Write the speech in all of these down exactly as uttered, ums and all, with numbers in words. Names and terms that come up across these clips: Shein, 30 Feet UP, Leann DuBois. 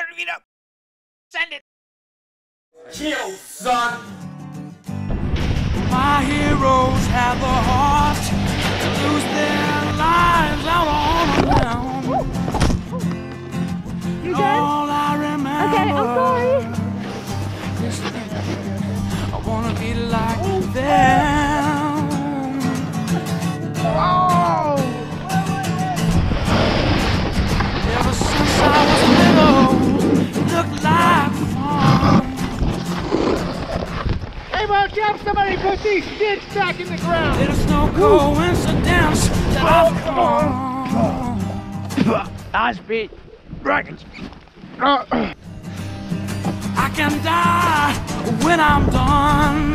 thirty feet up. Send it. Chill, son. My heroes have the heart to lose their lives out on the ground. You done? All I remember. Okay, I'm sorry. I wanna be like oh. them. Oh. Ever since I was little, it looked like fun. Hey, watch out! Somebody put these kids back in the ground. It is no coincidence that I've come. I speak brackets. I can die when I'm done.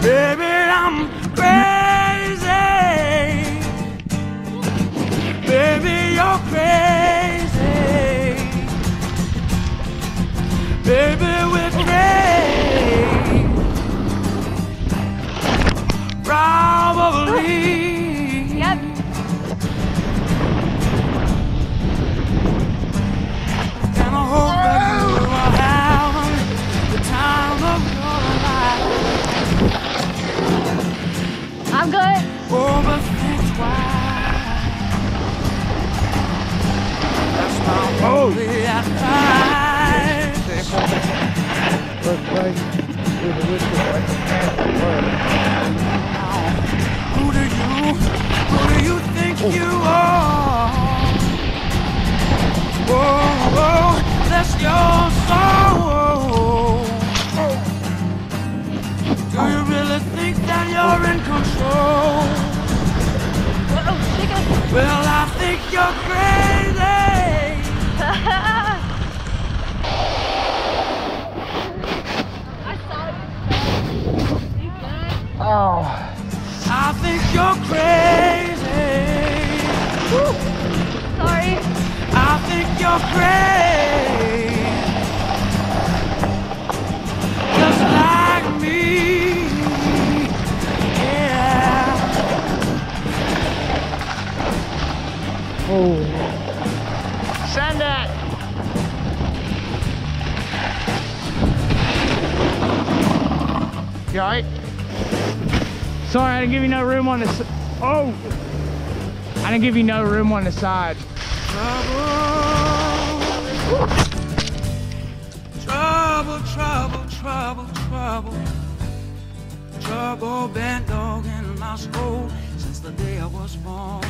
Baby, I'm crazy. Baby, you're crazy. Baby, we're crazy. Probably. Yep. And I hope that you will have the time of your life. I'm good. Oh, but that's why. That's my only advice. Who do you, who do you think oh. you are? Whoa, whoa, that's your soul. Do you really think that you're in control? Well, I think you're crazy. Oh. I think you're crazy. Woo. Sorry. I think you're crazy. Just like me. Yeah. Oh. Send it. You all right? Sorry, I didn't give you no room on the s- Oh! I didn't give you no room on the side. Trouble, trouble, trouble, trouble, trouble. Trouble been dogging my soul since the day I was born.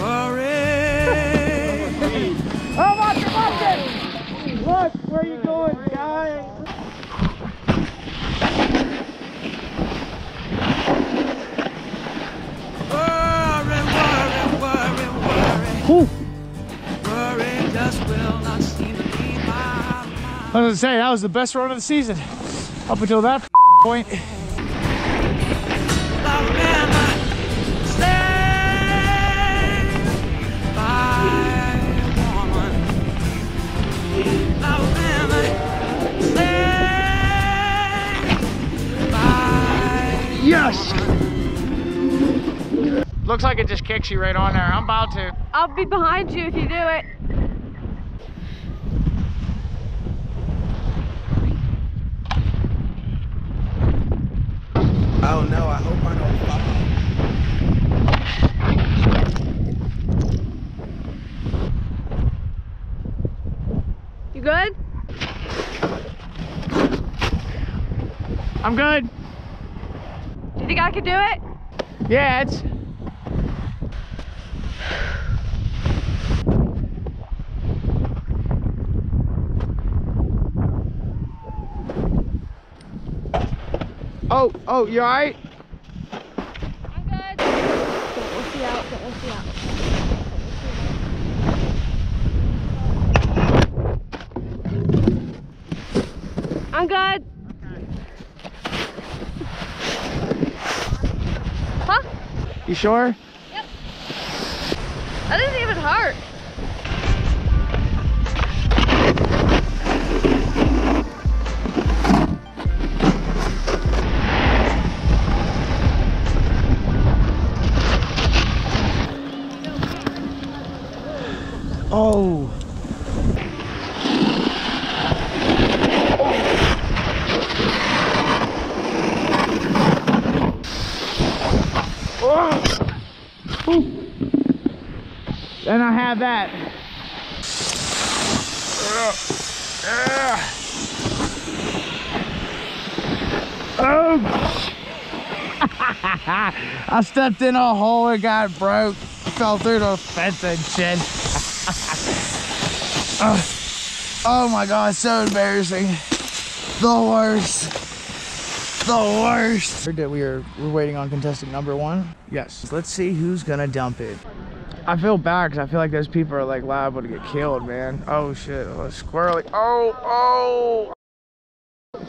Worry. Oh, watch it, watch it! Look, where are you going, guys? Ooh. Worry just will not seem to be my mind. I was gonna say that was the best run of the season up until that point. Yes. Looks like it just kicks you right on there. I'm about to. I'll be behind you if you do it. Oh no, I hope I don't pop up. You good? I'm good. Do you think I could do it? Yeah, it's... Oh, oh, you all right? I'm good. Don't look you out, don't look you out. I'm good. Okay. Huh? You sure? Yep. That doesn't even hurt. Oh. And I have that. Oh. I stepped in a hole and got broke. Fell through the fence and shit. oh. oh my god, so embarrassing. The worst. The worst. We are we're waiting on contestant number one. Yes. Let's see who's gonna dump it. I feel bad because I feel like those people are like liable to get killed, man. Oh shit, oh, squirrely. Oh, oh.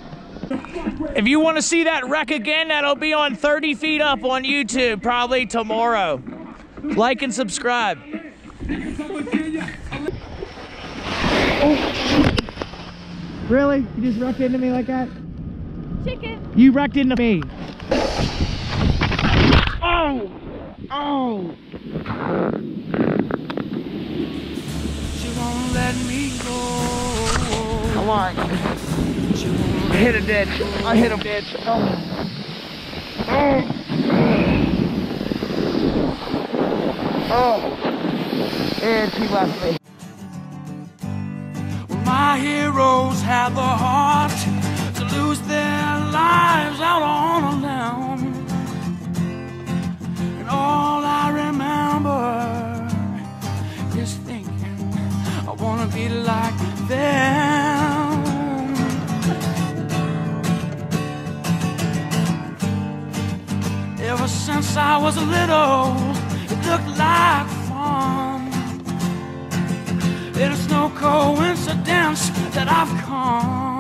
If you want to see that wreck again, that'll be on thirty feet up on YouTube probably tomorrow. Like and subscribe. Oh. Really? You just wrecked into me like that? Chicken. You wrecked into me. Oh! Oh! She won't let me go. Come on. I hit a dead. I hit a dead. Oh. Oh. Oh. And she left me. Well, my heroes have the heart to lose their lives out on a limb. And all I remember is thinking I wanna be like them. Ever since I was little, it looked like fun. It is no coincidence that I've come